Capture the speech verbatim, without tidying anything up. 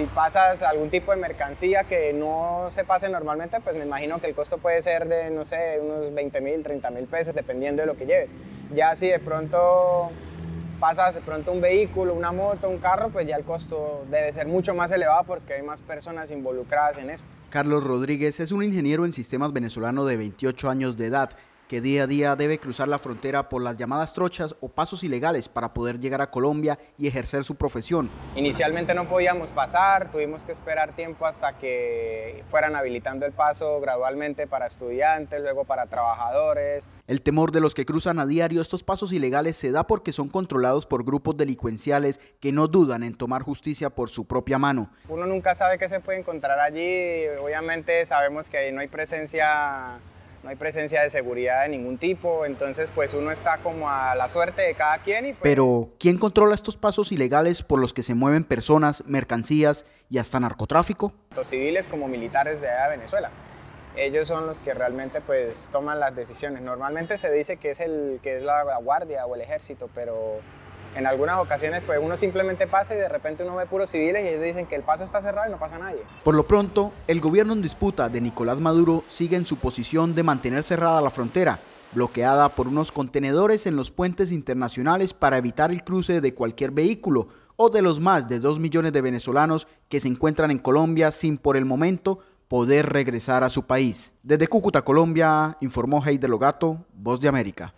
si pasas algún tipo de mercancía que no se pase normalmente, pues me imagino que el costo puede ser de, no sé, unos veinte mil, treinta mil pesos, dependiendo de lo que lleve. Ya si de pronto pasas de pronto un vehículo, una moto, un carro, pues ya el costo debe ser mucho más elevado porque hay más personas involucradas en eso. Carlos Rodríguez es un ingeniero en sistemas venezolano de veintiocho años de edad, que día a día debe cruzar la frontera por las llamadas trochas o pasos ilegales para poder llegar a Colombia y ejercer su profesión. Inicialmente no podíamos pasar, tuvimos que esperar tiempo hasta que fueran habilitando el paso gradualmente para estudiantes, luego para trabajadores. El temor de los que cruzan a diario estos pasos ilegales se da porque son controlados por grupos delincuenciales que no dudan en tomar justicia por su propia mano. Uno nunca sabe qué se puede encontrar allí, obviamente sabemos que ahí no hay presencia... No hay presencia de seguridad de ningún tipo, entonces pues uno está como a la suerte de cada quien. Y pues... Pero, ¿quién controla estos pasos ilegales por los que se mueven personas, mercancías y hasta narcotráfico? Los civiles como militares de allá de Venezuela. Ellos son los que realmente pues toman las decisiones. Normalmente se dice que es, el, que es la, la guardia o el ejército, pero en algunas ocasiones pues uno simplemente pasa y de repente uno ve puros civiles y ellos dicen que el paso está cerrado y no pasa nadie. Por lo pronto, el gobierno en disputa de Nicolás Maduro sigue en su posición de mantener cerrada la frontera, bloqueada por unos contenedores en los puentes internacionales para evitar el cruce de cualquier vehículo o de los más de dos millones de venezolanos que se encuentran en Colombia sin por el momento poder regresar a su país. Desde Cúcuta, Colombia, informó Heider Logatto, Voz de América.